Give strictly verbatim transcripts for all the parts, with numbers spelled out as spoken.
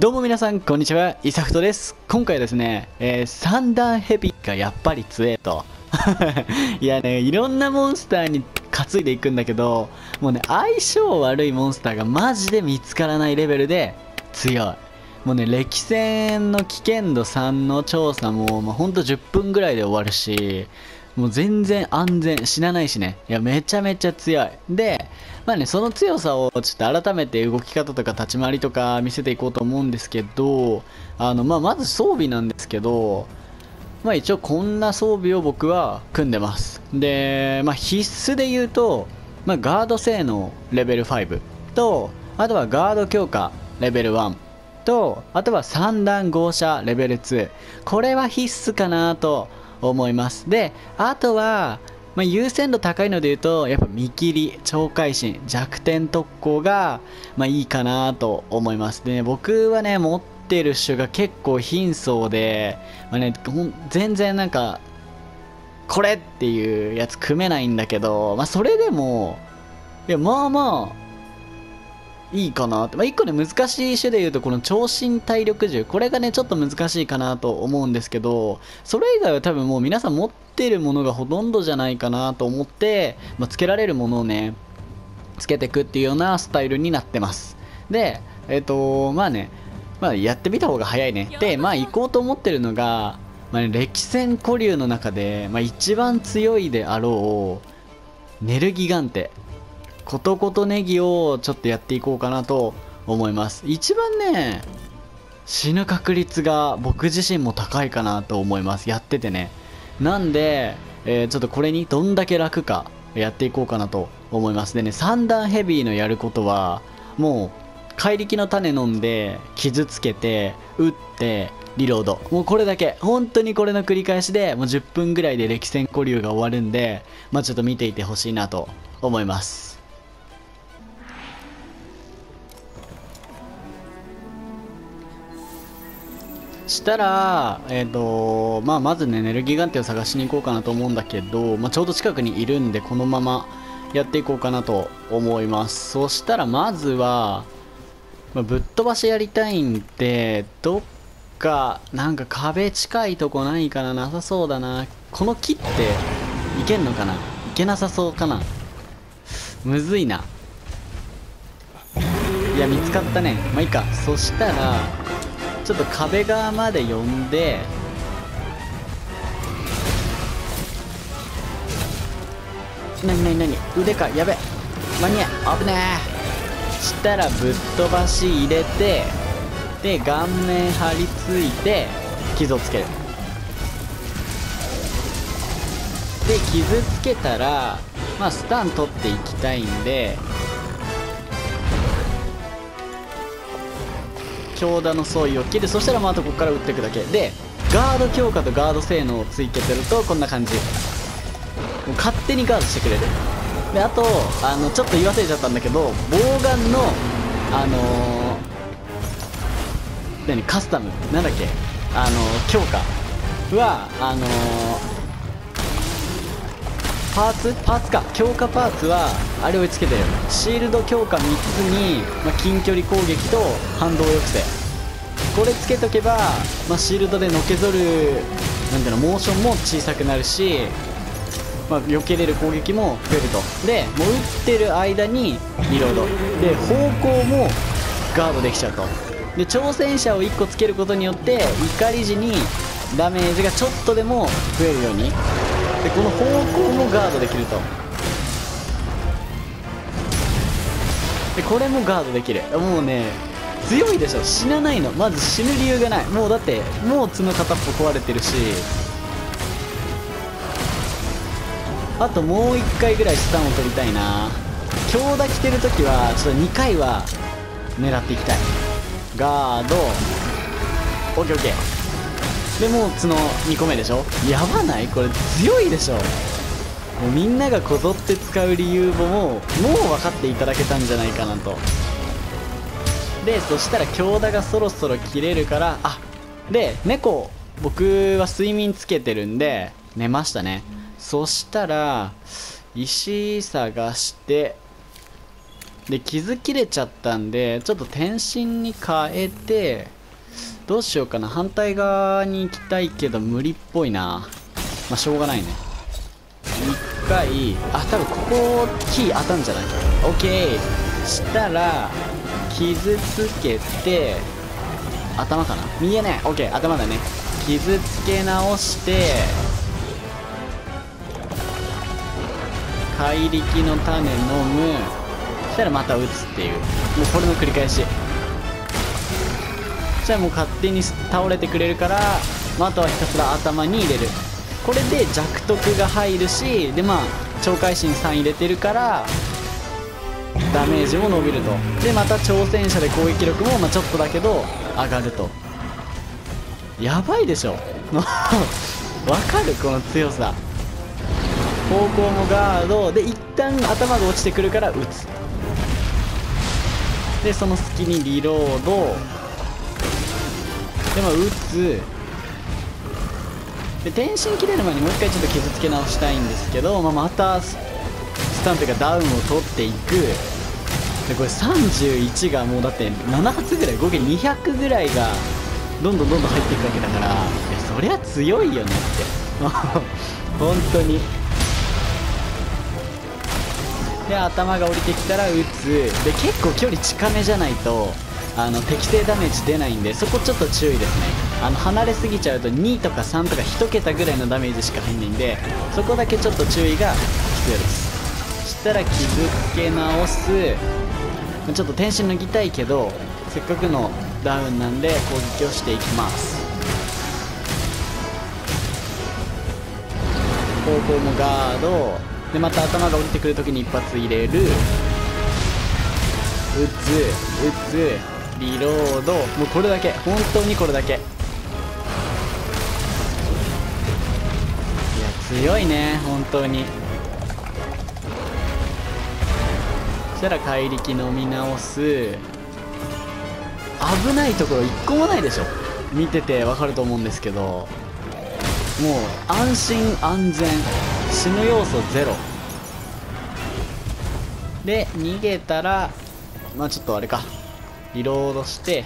どうも皆さん、こんにちは。イサフトです。今回ですね、えー、三段ヘビがやっぱり強えと。いやね、いろんなモンスターに担いでいくんだけど、もうね、相性悪いモンスターがマジで見つからないレベルで強い。もうね、歴戦の危険度さんの調査も、まあ、ほんとじゅっぷんぐらいで終わるし、もう全然安全、死なないしね。いや、めちゃめちゃ強い。で、まあね、その強さをちょっと改めて動き方とか立ち回りとか見せていこうと思うんですけど、あの、まあ、まず装備なんですけど、まあ一応こんな装備を僕は組んでます。で、まあ必須で言うと、まあガード性能レベルファイブと、あとはガード強化レベルワンと、あとは三段豪奢レベルツー。これは必須かなと思います。で、あとは、まあ、優先度高いので言うとやっぱ見切り、鳥海心、弱点特攻が、まあ、いいかなと思います。で、ね、僕はね持ってる種が結構貧相で、まあね、全然なんかこれっていうやつ組めないんだけど、まあ、それでもいやまあまあいいかなって。まあ、いっこね、難しい種で言うと、この長身体力銃。これがね、ちょっと難しいかなと思うんですけど、それ以外は多分もう皆さん持ってるものがほとんどじゃないかなと思って、まあ、つけられるものをね、つけていくっていうようなスタイルになってます。で、えっと、まあね、まあやってみた方が早いね。で、まあ行こうと思ってるのが、まあね、歴戦古流の中で、まあ一番強いであろう、ネルギガンテ。ことことネギをちょっとやっていこうかなと思います。一番ね死ぬ確率が僕自身も高いかなと思います。やっててね。なんで、えー、ちょっとこれにどんだけ楽かやっていこうかなと思います。でね、三段ヘビーのやることはもう怪力の種飲んで傷つけて打ってリロード、もうこれだけ。本当にこれの繰り返しでもうじゅっぷんぐらいで歴戦古流が終わるんで、まあ、ちょっと見ていてほしいなと思います。したら、えーとまあ、まずねネルギガンテを探しに行こうかなと思うんだけど、まあ、ちょうど近くにいるんでこのままやっていこうかなと思います。そしたらまずは、まあ、ぶっ飛ばしやりたいんでどっかなんか壁近いとこないかな。なさそうだな。この木っていけんのかな。いけなさそうかな。むずいな。いや見つかったね。まあいいか。そしたらちょっと壁側まで呼んで、なになになに、腕か、やべ、間に合え、危ねえ。したらぶっ飛ばし入れて、で顔面張り付いて傷をつける。で傷つけたら、まあスタン取っていきたいんで強打の相違を切る。そしたらまたここから打っていくだけで、ガード強化とガード性能をついてるとこんな感じ。もう勝手にガードしてくれる。であとあのちょっと言い忘れちゃったんだけど、防眼のあのー、何カスタムなんだっけ、あのー、強化はあのー、パーツパーツか強化パーツはあれ追いつけてる。シールド強化みっつに、まあ、近距離攻撃と反動抑制、これつけとけば、まあ、シールドでのけぞるなんていうのモーションも小さくなるし、まあ、避けれる攻撃も増えると。でもう打ってる間にリロードで方向もガードできちゃうと。で挑戦者をいっこつけることによって怒り時にダメージがちょっとでも増えるように、でこの方向もガードできると。でこれもガードできる。もうね強いでしょ。死なないの。まず死ぬ理由がない。もうだってもう角片っぽ壊れてるし、あともういっかいぐらいスタンを取りたいな。強打来てるときはちょっとにかいは狙っていきたい。ガード オーケーオーケー でもう角にこめでしょ。やばない？これ強いでしょ。もうみんながこぞって使う理由ももう分かっていただけたんじゃないかなと。でそしたら強打がそろそろ切れるから、あで猫僕は睡眠つけてるんで寝ましたね。そしたら石探してで傷切れちゃったんでちょっと天心に変えてどうしようかな。反対側に行きたいけど無理っぽいな。まあしょうがないね。一回あ多分ここキー当たんじゃない。オッケーしたら傷つけて頭かな。見えない。オッケー頭だね。傷つけ直して怪力の種飲む。そしたらまた打つっていう、もうこれの繰り返し。そしたらもう勝手に倒れてくれるから、あとはひたすら頭に入れる。これで弱毒が入るし、でまあ鳥海神さん入れてるからダメージも伸びると。でまた挑戦者で攻撃力もまあちょっとだけど上がると。やばいでしょわかるこの強さ。方向もガードで一旦頭が落ちてくるから打つ。でその隙にリロードでまあ打つ。で転身切れる前にもう一回ちょっと傷つけ直したいんですけど、まあ、またスタンプがダウンを取っていく。でこれさんじゅういちがもうだってなな発ぐらい、合計にひゃくぐらいがどんどんどんどん入っていくわけだから、いやそりゃ強いよねって本当に。で頭が降りてきたら打つ。で結構距離近めじゃないとあの適正ダメージ出ないんで、そこちょっと注意ですね。あの離れすぎちゃうとにとかさんとかいち桁ぐらいのダメージしか入んないんで、そこだけちょっと注意が必要です。そしたら傷つけ直す。ちょっと天心抜きたいけどせっかくのダウンなんで攻撃をしていきます。方向もガードでまた頭が降りてくるときに一発入れる。打つ打つリロード、もうこれだけ、本当にこれだけ。いや強いね本当に。そしたら怪力飲み直す。危ないところ一個もないでしょ。見ててわかると思うんですけど、もう安心安全、死ぬ要素ゼロで逃げたら、まあちょっとあれか、リロードして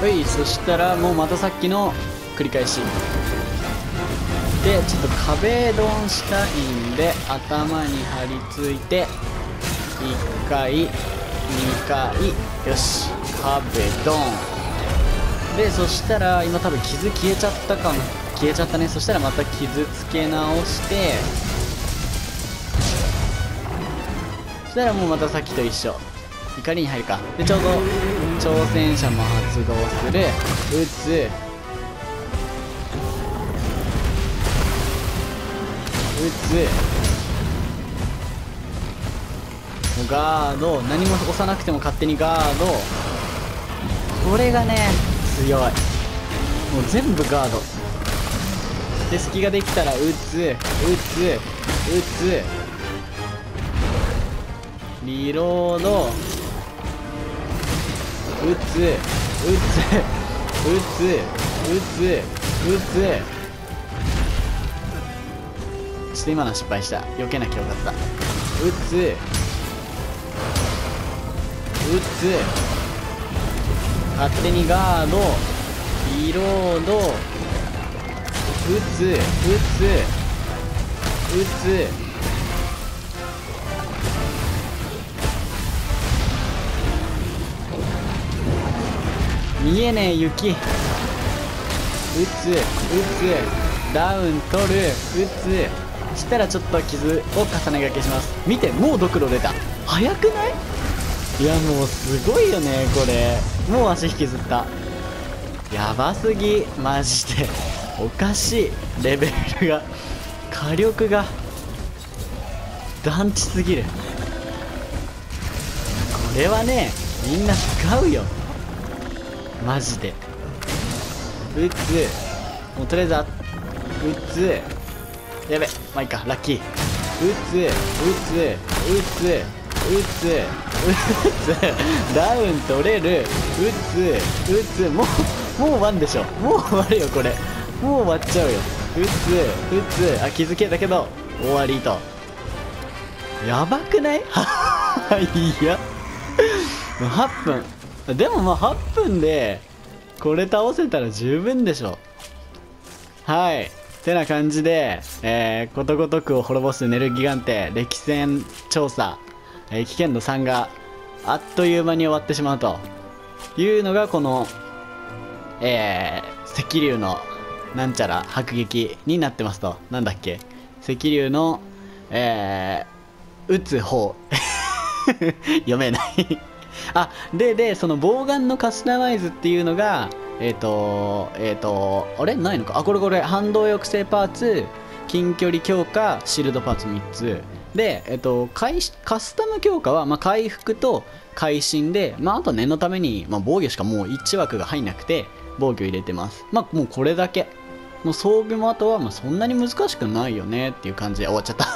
はい。そしたらもうまたさっきの繰り返しで、ちょっと壁ドンしたいんで頭に張り付いていっかいにかい、よし壁ドンで、そしたら今多分傷消えちゃったかな。消えちゃったね。そしたらまた傷つけ直して、そしたらもうまたさっきと一緒、怒りに入るか。でちょうど挑戦者も発動する。打つ打つガード、何も押さなくても勝手にガード。これがね強い。もう全部ガードで隙ができたら打つ打つ打つリロード打つ打つ打つ打つ打つ。ちょっと今の失敗した、避けなきゃよかった。打つ打つ勝手にガードリロード打つ打つ打つ見えねえ雪打つ打つダウン取る打つ。したらちょっと傷を重ねがけします。見てもうドクロ出た、早くない？いやもうすごいよねこれ。もう足引きずった、やばすぎマジでおかしい。レベルが火力が団地すぎる。これはねみんな使うよマジで。打つ、もうとりあえず打つ、やべまあいいか、ラッキー打つ打つ打つ打つ打つダウン取れる打つ打つ。もうもう終わんでしょ、もう終わるよこれ、もう終わっちゃうよ。打つ打つ、あ気づけたけど終わりと。やばくない？はいやはっぷんでもまあはっぷんでこれ倒せたら十分でしょ。はいてな感じで、えー、ことごとくを滅ぼすネルギガンテ歴戦調査、えー、危険度さんがあっという間に終わってしまうというのがこの、えー、石竜のなんちゃら迫撃になってますと。なんだっけ石竜の、えー、撃つ方読めないあででその棒眼のカスタマイズっていうのがえっとえっとあれないのかあこれこれ反動抑制パーツ近距離強化シールドパーツみっつで、えっと、回カスタム強化は、まあ、回復と会心で、まあ、あと念のために、まあ、防御しかもういち枠が入んなくて防御入れてます。まあもうこれだけもう装備もあとはまあそんなに難しくないよねっていう感じで終わっちゃった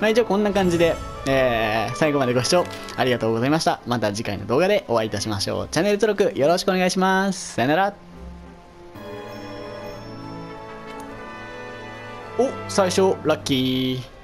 まあ一応こんな感じで、えー、最後までご視聴ありがとうございました。また次回の動画でお会いいたしましょう。チャンネル登録よろしくお願いします。さよなら。お最初ラッキー。